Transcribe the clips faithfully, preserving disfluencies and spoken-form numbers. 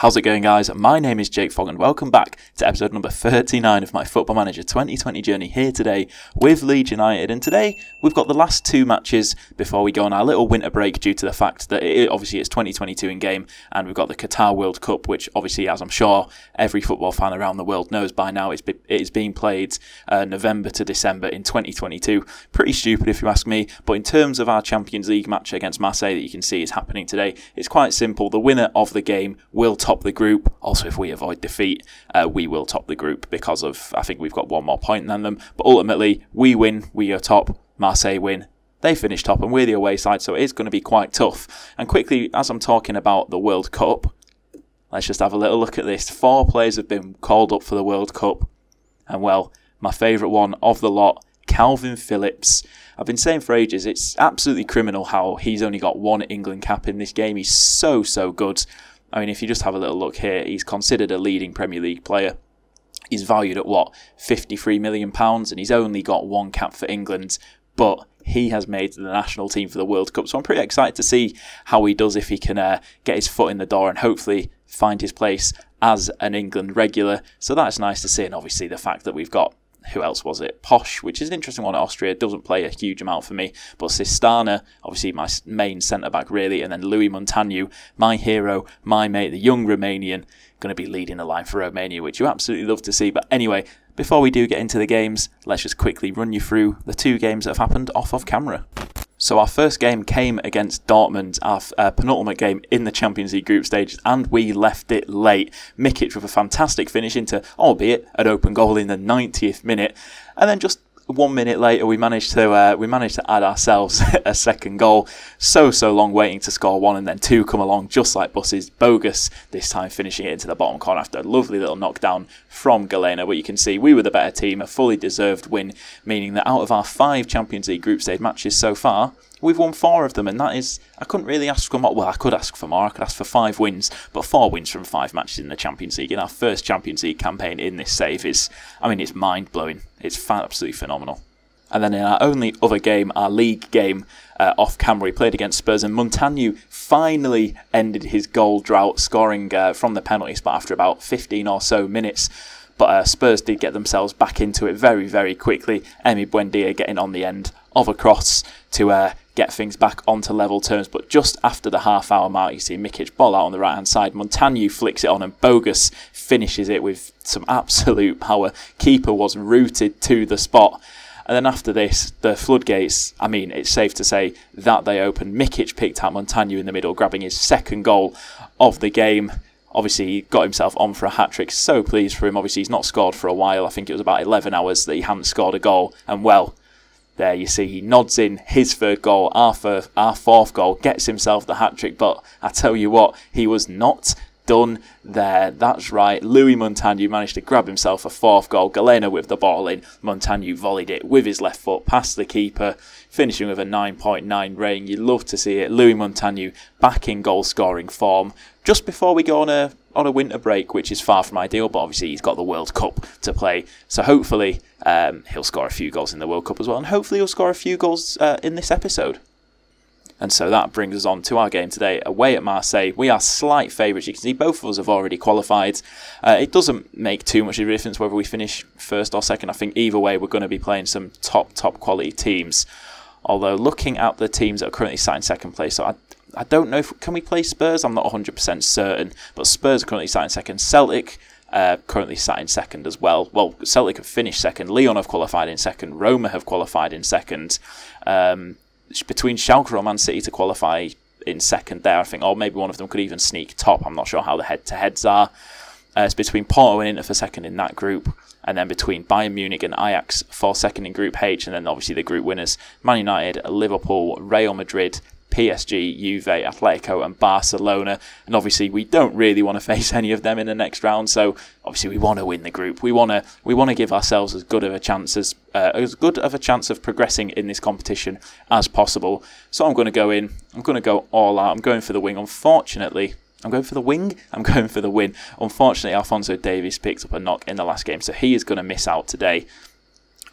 How's it going, guys? My name is Jake Fogg and welcome back to episode number thirty-nine of my Football Manager twenty twenty journey here today with Leeds United. And today we've got the last two matches before we go on our little winter break due to the fact that it, obviously it's twenty twenty-two in game and we've got the Qatar World Cup, which obviously, as I'm sure every football fan around the world knows by now, it's be, it is being played uh, November to December in twenty twenty-two. Pretty stupid if you ask me, but in terms of our Champions League match against Marseille that you can see is happening today, it's quite simple. The winner of the game will top the group. Also, if we avoid defeat, uh, we will top the group because of, I think we've got one more point than them. But ultimately, we win, we are top, Marseille win, they finish top, and we're the away side, so it is going to be quite tough. And quickly, as I'm talking about the World Cup, let's just have a little look at this. Four players have been called up for the World Cup, and well, my favourite one of the lot, Calvin Phillips. I've been saying for ages, it's absolutely criminal how he's only got one England cap in this game. He's so, so good. I mean, if you just have a little look here, he's considered a leading Premier League player. He's valued at, what, fifty-three million pounds, and he's only got one cap for England, but he has made the national team for the World Cup, so I'm pretty excited to see how he does, if he can uh, get his foot in the door and hopefully find his place as an England regular. So that's nice to see, and obviously the fact that we've got, who else was it? Posh, which is an interesting one at Austria. Doesn't play a huge amount for me. But Sistana, obviously my main centre-back, really. And then Louis Munteanu, my hero, my mate, the young Romanian. Going to be leading the line for Romania, which you absolutely love to see. But anyway, before we do get into the games, let's just quickly run you through the two games that have happened off of camera. So our first game came against Dortmund, our uh, penultimate game in the Champions League group stages, and we left it late. Mikic with a fantastic finish into, albeit an open goal in the ninetieth minute, and then just one minute later we managed to uh, we managed to add ourselves a second goal. So so long waiting to score one, and then two come along just like buses. Bogus this time finishing it into the bottom corner after a lovely little knockdown from Galeno. But you can see we were the better team, a fully deserved win, meaning that out of our five Champions League group stage matches so far, we've won four of them, and that is, I couldn't really ask for more. Well, I could ask for more. I could ask for five wins, but four wins from five matches in the Champions League in our first Champions League campaign in this save is, I mean, it's mind-blowing. It's absolutely phenomenal. And then in our only other game, our league game, uh, off camera, we played against Spurs, and Munteanu finally ended his goal drought, scoring uh, from the penalty spot after about fifteen or so minutes. But uh, Spurs did get themselves back into it very, very quickly. Emi Buendia getting on the end of a cross to uh, get things back onto level terms. But just after the half-hour mark, you see Mikic ball out on the right-hand side. Munteanu flicks it on, and Bogus finishes it with some absolute power. Keeper was rooted to the spot. And then after this, the floodgates, I mean, it's safe to say that they opened. Mikic picked out Munteanu in the middle, grabbing his second goal of the game. Obviously, he got himself on for a hat-trick. So pleased for him. Obviously, he's not scored for a while. I think it was about eleven hours that he hadn't scored a goal. And, well, there you see. He nods in his third goal, our, first, our fourth goal, gets himself the hat-trick. But I tell you what, he was not done there. That's right. Louis Munteanu managed to grab himself a fourth goal. Galeno with the ball in. Munteanu volleyed it with his left foot past the keeper, finishing with a nine point nine rating. You love to see it. Louis Munteanu back in goal-scoring form just before we go on a on a winter break, which is far from ideal, but obviously he's got the World Cup to play, so hopefully um, he'll score a few goals in the World Cup as well, and hopefully he'll score a few goals uh, in this episode. And so that brings us on to our game today, away at Marseille. We are slight favourites. You can see both of us have already qualified. Uh, it doesn't make too much of a difference whether we finish first or second. I think either way we're going to be playing some top, top quality teams. Although looking at the teams that are currently sat in second place, so I, I don't know if, can we play Spurs? I'm not one hundred percent certain, but Spurs are currently sat in second. Celtic uh, currently sat in second as well. Well, Celtic have finished second. Lyon have qualified in second. Roma have qualified in second. Um, between Schalke or Man City to qualify in second there, I think, or maybe one of them could even sneak top. I'm not sure how the head-to-heads are. Uh, it's between Porto and Inter for second in that group, and then between Bayern Munich and Ajax for second in Group H, and then obviously the group winners, Man United, Liverpool, Real Madrid, P S G, Juve, Atletico and Barcelona. And obviously we don't really want to face any of them in the next round, so obviously we want to win the group. We want to we want to give ourselves as good of a chance as uh, as good of a chance of progressing in this competition as possible. So I'm going to go in. I'm going to go all out. I'm going for the wing. Unfortunately, I'm going for the wing. I'm going for the win. Unfortunately, Alphonso Davies picked up a knock in the last game, so he is going to miss out today.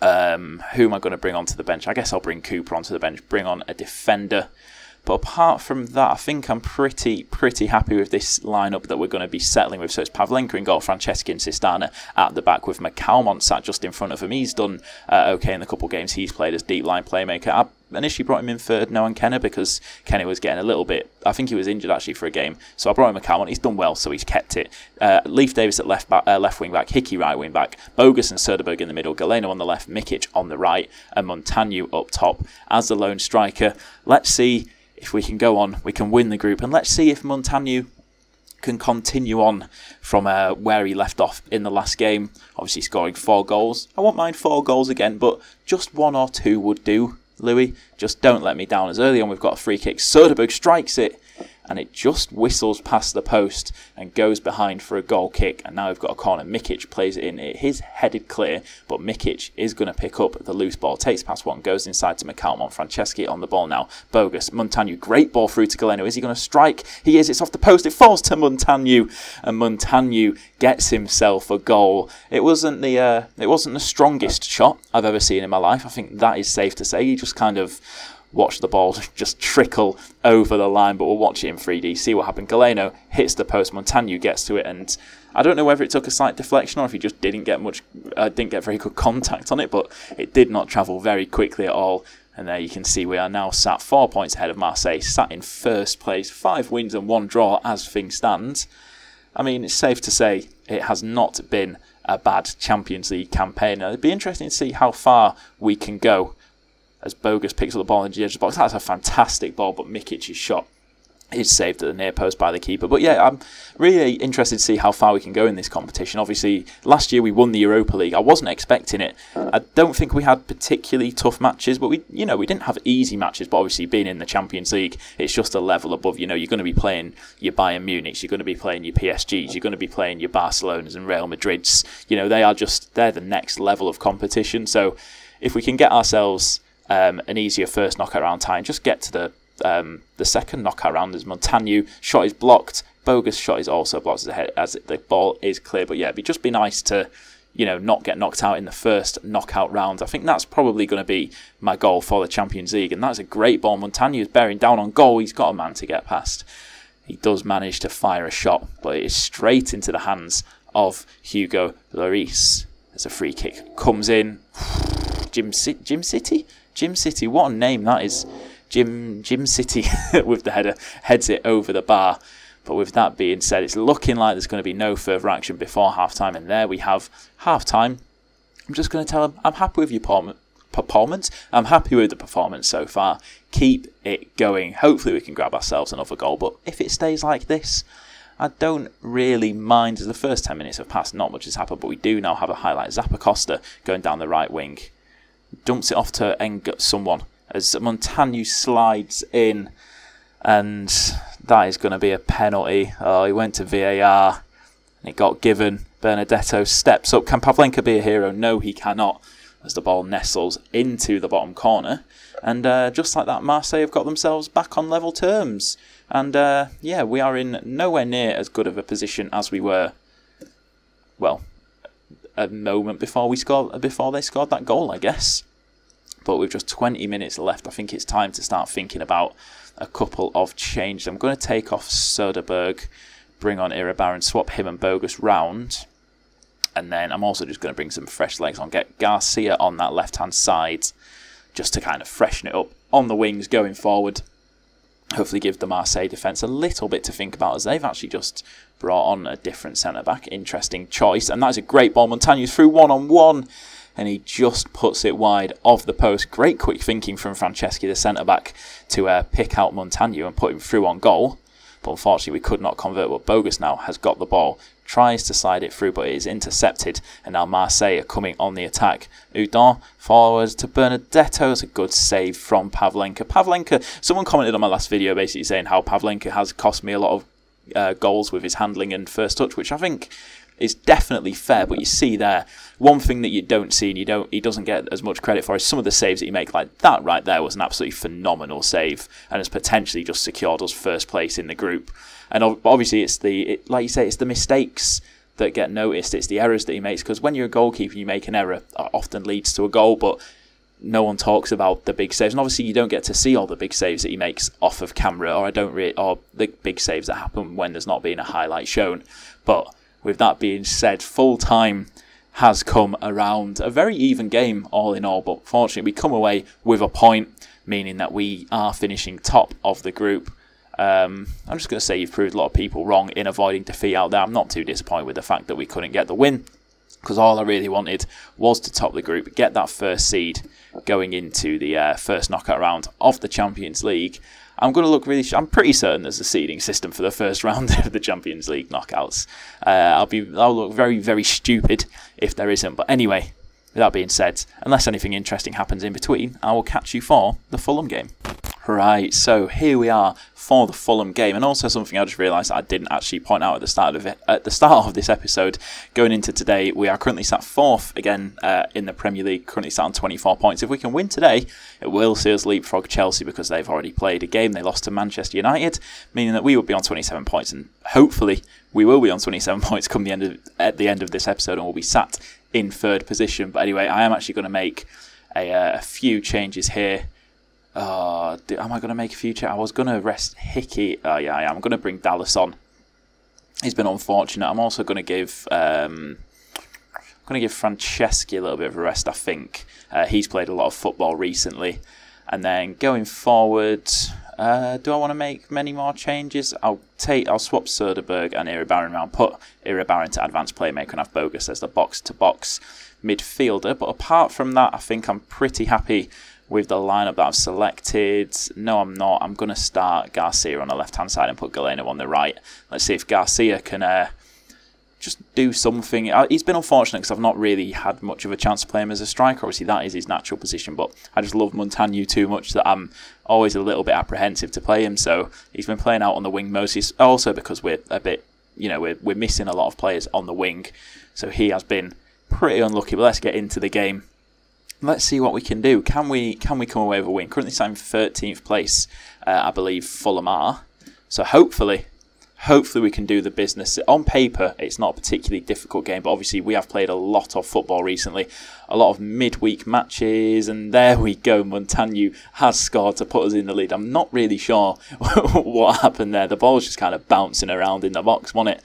Um, who am I going to bring onto the bench? I guess I'll bring Cooper onto the bench. Bring on a defender. But apart from that, I think I'm pretty, pretty happy with this lineup that we're going to be settling with. So it's Pavlenka in goal, Franceschi and Sistana at the back with McAlmont sat just in front of him. He's done uh, okay in the couple of games he's played as deep line playmaker. I initially brought him in for Noah Kenny because Kenny was getting a little bit, I think he was injured actually for a game, so I brought him McAlmont. He's done well, so he's kept it. Uh, Leif Davis at left back, uh, left wing back, Hickey right wing back, Bogus and Soderbergh in the middle, Galeno on the left, Mikic on the right, and Munteanu up top as the lone striker. Let's see if we can go on, we can win the group, and let's see if Munteanu can continue on from uh, where he left off in the last game, obviously scoring four goals. I won't mind four goals again, but just one or two would do, Louis. Just don't let me down. As early on we've got a free kick, Soderbergh strikes it, and it just whistles past the post and goes behind for a goal kick. And now we've got a corner. Mikic plays it in. It is headed clear, but Mikic is going to pick up the loose ball. Takes past one, goes inside to McAlmont. Franceschi on the ball now. Bogus. Munteanu. Great ball through to Galeno. Is he going to strike? He is. It's off the post. It falls to Munteanu, and Munteanu gets himself a goal. It wasn't the uh, it wasn't the strongest shot I've ever seen in my life. I think that is safe to say. He just kind of watch the ball just trickle over the line, but we'll watch it in three D, see what happened. Galeno hits the post, Munteanu gets to it, and I don't know whether it took a slight deflection or if he just didn't get much, uh, didn't get very good contact on it, but it did not travel very quickly at all. And there you can see we are now sat four points ahead of Marseille, sat in first place, five wins and one draw as things stand. I mean, it's safe to say it has not been a bad Champions League campaign. Now, it'd be interesting to see how far we can go. As Bogus picks up the ball in the edge of the box, that's a fantastic ball, but Mikic's shot is saved at the near post by the keeper. But yeah, I'm really interested to see how far we can go in this competition. Obviously, last year we won the Europa League. I wasn't expecting it. I don't think we had particularly tough matches, but we, you know, we didn't have easy matches. But obviously, being in the Champions League, it's just a level above. You know, you're going to be playing your Bayern Munichs, you're going to be playing your P S Gs, you're going to be playing your Barcelonas and Real Madrids. You know, they are just they're the next level of competition. So if we can get ourselves Um, an easier first knockout round tie and just get to the um, the second knockout round, as Munteanu shot is blocked, Bogus shot is also blocked as, head, as the ball is clear. But yeah, it'd just be nice to, you know, not get knocked out in the first knockout round. I think that's probably going to be my goal for the Champions League, and that's a great ball. Munteanu is bearing down on goal. He's got a man to get past. He does manage to fire a shot, but it is straight into the hands of Hugo Lloris as a free kick comes in. Jim, Jim City? Jim City, what a name that is. Jim Jim City with the header, heads it over the bar. But with that being said, it's looking like there's going to be no further action before half-time. And there we have half-time. I'm just going to tell them, I'm happy with your performance. I'm happy with the performance so far. Keep it going. Hopefully we can grab ourselves another goal. But if it stays like this, I don't really mind. As the first ten minutes have passed, not much has happened. But we do now have a highlight. Zappacosta going down the right wing. Dumps it off to Eng someone as Munteanu slides in, and that is going to be a penalty. Oh, he went to V A R and it got given. Benedetto steps up. Can Pavlenka be a hero? No, he cannot, as the ball nestles into the bottom corner. And uh, just like that, Marseille have got themselves back on level terms. And uh, yeah, we are in nowhere near as good of a position as we were, well, a moment before we scored, before they scored that goal, I guess. But with just twenty minutes left, I think it's time to start thinking about a couple of changes. I'm going to take off Soderbergh, bring on Iribarren, swap him and Bogus round, and then I'm also just going to bring some fresh legs on, get Garcia on that left-hand side, just to kind of freshen it up on the wings going forward. Hopefully give the Marseille defence a little bit to think about, as they've actually just brought on a different centre-back. Interesting choice. And that is a great ball. Munteanu through one-on-one, and he just puts it wide of the post. Great quick thinking from Franceschi, the centre-back, to uh, pick out Munteanu and put him through on goal. But unfortunately, we could not convert. But Bogus now has got the ball, tries to slide it through, but it is intercepted. And now Marseille are coming on the attack. Houdon forwards to Benedetto. It's a good save from Pavlenka. Pavlenka, someone commented on my last video basically saying how Pavlenka has cost me a lot of uh, goals with his handling and first touch, which I think is definitely fair. But you see there, one thing that you don't see and you don't, he doesn't get as much credit for is some of the saves that he makes. Like that right there was an absolutely phenomenal save and has potentially just secured us first place in the group. And obviously it's the, it, like you say, it's the mistakes that get noticed. It's the errors that he makes, because when you're a goalkeeper, you make an error, that often leads to a goal. But no one talks about the big saves, and obviously you don't get to see all the big saves that he makes off of camera, or I don't really, or the big saves that happen when there's not been a highlight shown. But with that being said, full time has come around. A very even game all in all, but fortunately we come away with a point, meaning that we are finishing top of the group. Um, I'm just going to say you've proved a lot of people wrong in avoiding defeat out there. I'm not too disappointed with the fact that we couldn't get the win, because all I really wanted was to top the group, get that first seed going into the uh, first knockout round of the Champions League. I'm going to look really... Sh I'm pretty certain there's a seeding system for the first round of the Champions League knockouts. Uh, I'll be... I'll look very, very stupid if there isn't. But anyway, with that being said, unless anything interesting happens in between, I will catch you for the Fulham game. Right, so here we are for the Fulham game, and also something I just realised I didn't actually point out at the start of it, at the start of this episode. Going into today, we are currently sat fourth again uh, in the Premier League, currently sat on twenty-four points. If we can win today, it will see us leapfrog Chelsea, because they've already played a game. They lost to Manchester United, meaning that we would be on twenty-seven points, and hopefully we will be on twenty-seven points come the end of, at the end of this episode, and we'll be sat in third position. But anyway, I am actually going to make a, uh, a few changes here. Oh, do, am I going to make a few changes? I was going to rest Hickey. Oh, yeah, I am. I'm going to bring Dallas on. He's been unfortunate. I'm also going to give um, I'm going to give Franceschi a little bit of a rest, I think. Uh, he's played a lot of football recently. And then going forward, uh, do I want to make many more changes? I'll take. I'll swap Soderbergh and Iribarren around. Put Iribarren to advanced playmaker and have Bogus as the box-to-box midfielder. But apart from that, I think I'm pretty happy with the lineup that I've selected. No, I'm not. I'm going to start Garcia on the left-hand side and put Galeno on the right. Let's see if Garcia can uh, just do something. He's been unfortunate because I've not really had much of a chance to play him as a striker. Obviously, that is his natural position, but I just love Munteanu too much that I'm always a little bit apprehensive to play him. So he's been playing out on the wing mostly, also because we're a bit, you know, we're, we're missing a lot of players on the wing. So he has been pretty unlucky, but let's get into the game. Let's see what we can do. Can we can we come away with a win? Currently sitting thirteenth place, uh, I believe Fulham are. So hopefully, hopefully we can do the business. On paper, it's not a particularly difficult game, but obviously we have played a lot of football recently, a lot of midweek matches, and there we go. Munteanu has scored to put us in the lead. I'm not really sure what happened there. The ball was just kind of bouncing around in the box, wasn't it?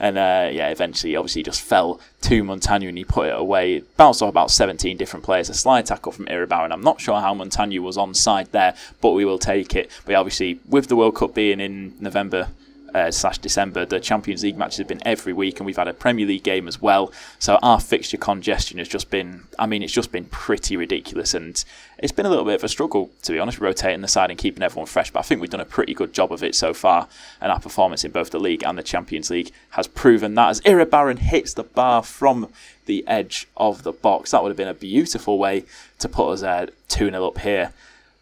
And uh, yeah, eventually, obviously, just fell to Munteanu and he put it away. It bounced off about seventeen different players. A slide tackle from Iribarren. I'm not sure how Munteanu was onside there, but we will take it. But obviously, with the World Cup being in November uh, slash December, the Champions League matches have been every week, and we've had a Premier League game as well. So our fixture congestion has just been, I mean, it's just been pretty ridiculous. And it's been a little bit of a struggle, to be honest, rotating the side and keeping everyone fresh, but I think we've done a pretty good job of it so far, and our performance in both the league and the Champions League has proven that. As Iribarren hits the bar from the edge of the box, that would have been a beautiful way to put us uh, two nil up here,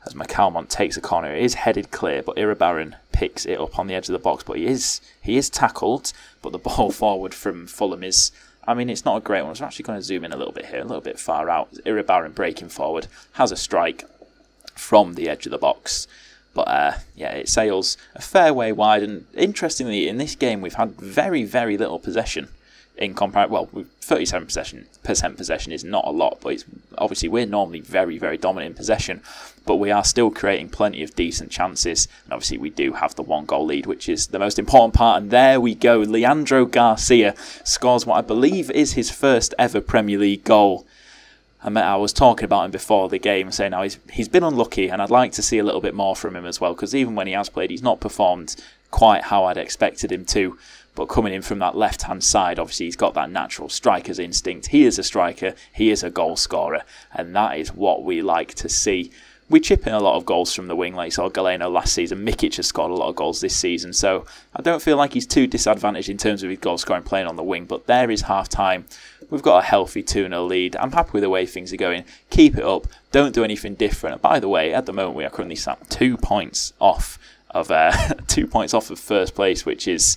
as McAlmont takes a corner. It is headed clear, but Iribarren picks it up on the edge of the box, but he is, he is tackled, but the ball forward from Fulham is... I mean, it's not a great one. So I'm actually going to zoom in a little bit here, a little bit far out. Iribarren breaking forward has a strike from the edge of the box. But, uh, yeah, it sails a fair way wide. And interestingly, in this game, we've had very, very little possession in comparison. Well, thirty-seven percent possession is not a lot, but it's obviously we're normally very, very dominant in possession. But we are still creating plenty of decent chances. And obviously we do have the one goal lead, which is the most important part. And there we go. Leandro Garcia scores what I believe is his first ever Premier League goal. I mean, I was talking about him before the game, saying now he's, he's been unlucky, and I'd like to see a little bit more from him as well, because even when he has played, he's not performed quite how I'd expected him to. But coming in from that left-hand side, obviously he's got that natural striker's instinct. He is a striker, he is a goal scorer, and that is what we like to see. We chip in a lot of goals from the wing, like you saw Galeno last season. Mikic has scored a lot of goals this season, so I don't feel like he's too disadvantaged in terms of his goal scoring playing on the wing. But there is half-time. We've got a healthy two nil lead. I'm happy with the way things are going. Keep it up. Don't do anything different. And by the way, at the moment, we are currently sat two points off of uh, two points off of first place, which is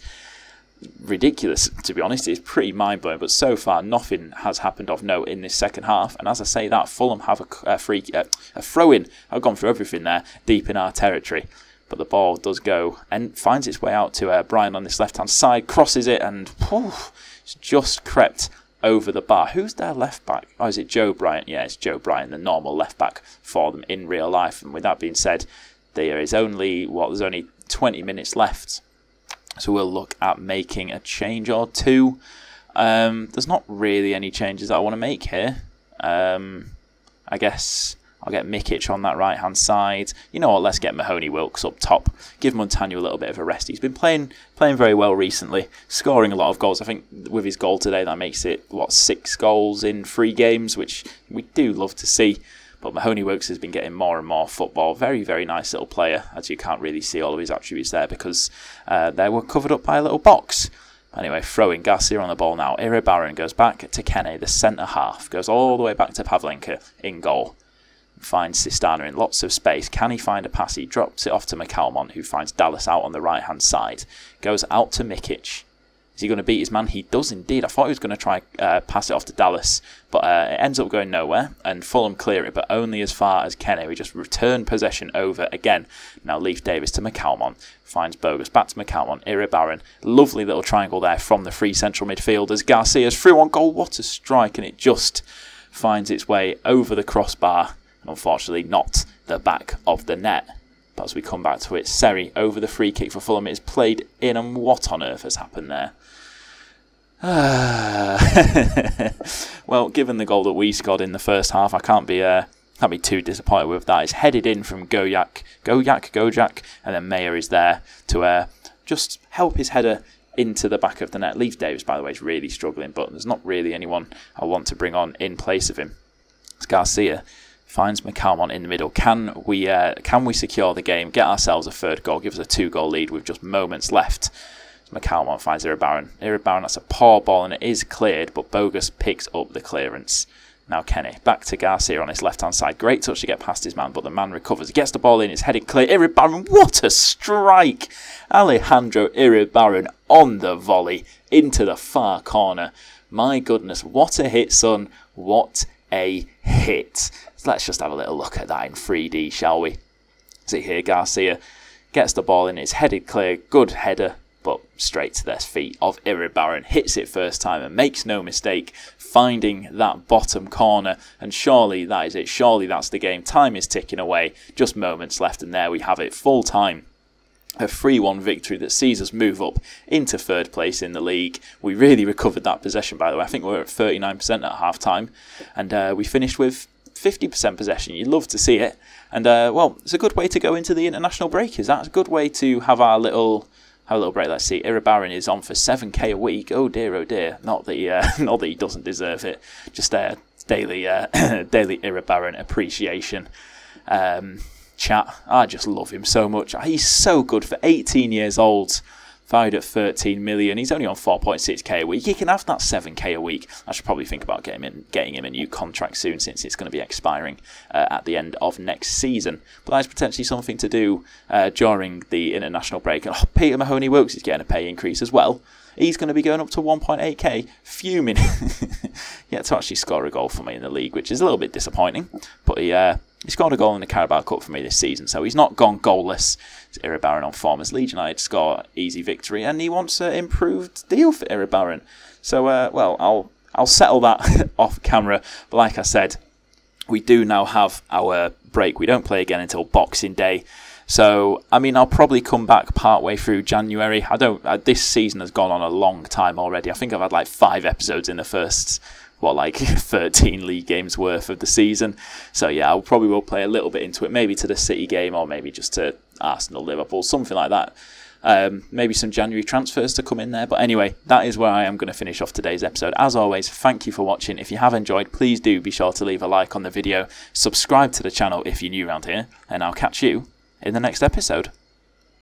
ridiculous, to be honest. It's pretty mind-blowing, but so far nothing has happened of note in this second half. And as I say that, Fulham have a, a free uh, a throw-in. I've gone through everything there, deep in our territory, but the ball does go and finds its way out to uh, Bryant on this left-hand side, crosses it, and whew, it's just crept over the bar. Who's their left back? Oh, is it Joe Bryant? Yeah, it's Joe Bryant, the normal left back for them in real life. And with that being said, there is only what there's only twenty minutes left, so we'll look at making a change or two. Um, there's not really any changes that I want to make here. Um, I guess I'll get Mikic on that right hand side. You know what, let's get Mahoney Wilkes up top. Give Munteanu a little bit of a rest. He's been playing playing very well recently, scoring a lot of goals. I think with his goal today that makes it, what, six goals in three games, which we do love to see. But Mahoney Wilkes has been getting more and more football. Very, very nice little player, as you can't really see all of his attributes there because uh, they were covered up by a little box. Anyway, throwing Garcia on the ball now. Iribarren goes back to Kenny, the centre half. Goes all the way back to Pavlenka in goal. Finds Sistana in lots of space. Can he find a pass? He drops it off to McAlmont, who finds Dallas out on the right-hand side. Goes out to Mikic. Is he going to beat his man? He does indeed. I thought he was going to try uh, pass it off to Dallas, but uh, it ends up going nowhere, and Fulham clear it, but only as far as Kenny. We just return possession over again. Now Leif Davis to McAlmont. Finds Bogus. Back to McAlmont. Iribarren. Lovely little triangle there from the three central midfielders. Garcia's through on goal. What a strike, and it just finds its way over the crossbar. Unfortunately, not the back of the net. But as we come back to it, Seri over the free kick for Fulham. It is played in, and what on earth has happened there? Ah. Well, given the goal that we scored in the first half, I can't be uh, can't be too disappointed with that. It's headed in from Gojak, Gojak, Gojak, and then Mayer is there to uh, just help his header into the back of the net. Leif Davis, by the way, is really struggling, but there's not really anyone I want to bring on in place of him. It's Garcia. Finds McAlmont in the middle. Can we uh, can we secure the game, get ourselves a third goal, give us a two-goal lead with just moments left? McAlmont finds Iribarren. Iribarren, that's a poor ball, and it is cleared, but Bogus picks up the clearance. Now Kenny, back to Garcia on his left-hand side. Great touch to get past his man, but the man recovers. He gets the ball in, it's headed clear. Iribarren, what a strike! Alejandro Iribarren on the volley, into the far corner. My goodness, what a hit, son. What a hit. Let's just have a little look at that in three D, shall we? See here, Garcia gets the ball in, it's headed clear, good header, but straight to the feet of Iribarren. Hits it first time and makes no mistake, finding that bottom corner. And surely that is it, surely that's the game. Time is ticking away, just moments left, and there we have it, full time. A three one victory that sees us move up into third place in the league. We really recovered that possession, by the way. I think we were at thirty-nine percent at half time, and uh, we finished with fifty percent possession. You'd love to see it. And uh, well, it's a good way to go into the international break. Is that a good way to have our little have a little break? Let's see. Iribarren is on for seven K a week. Oh dear, oh dear. Not that he, uh, not that he doesn't deserve it. Just uh, daily uh, daily Iribarren appreciation. Um, chat. I just love him so much. He's so good for eighteen years old. Valued at thirteen million. He's only on four point six K a week. He can have that seven K a week. I should probably think about getting him, getting him a new contract soon, since it's going to be expiring uh, at the end of next season. But that's potentially something to do uh, during the international break. And oh, Peter Mahoney Wilkes is getting a pay increase as well. He's going to be going up to one point eight K, fuming. Yet to actually score a goal for me in the league, which is a little bit disappointing. But he, uh, he scored a goal in the Carabao Cup for me this season, so he's not gone goalless. It's Iribarren on form as Leeds United score easy victory, and he wants an improved deal for Iribarren. So, uh, well, I'll I'll settle that off camera. But like I said, we do now have our break. We don't play again until Boxing Day. So, I mean, I'll probably come back partway through January. I don't. Uh, this season has gone on a long time already. I think I've had like five episodes in the first, what, like thirteen league games worth of the season. So, yeah, I probably will play a little bit into it. Maybe to the City game, or maybe just to Arsenal, Liverpool, something like that. Um, maybe some January transfers to come in there. But anyway, that is where I am going to finish off today's episode. As always, thank you for watching. If you have enjoyed, please do be sure to leave a like on the video. Subscribe to the channel if you're new around here. And I'll catch you in the next episode.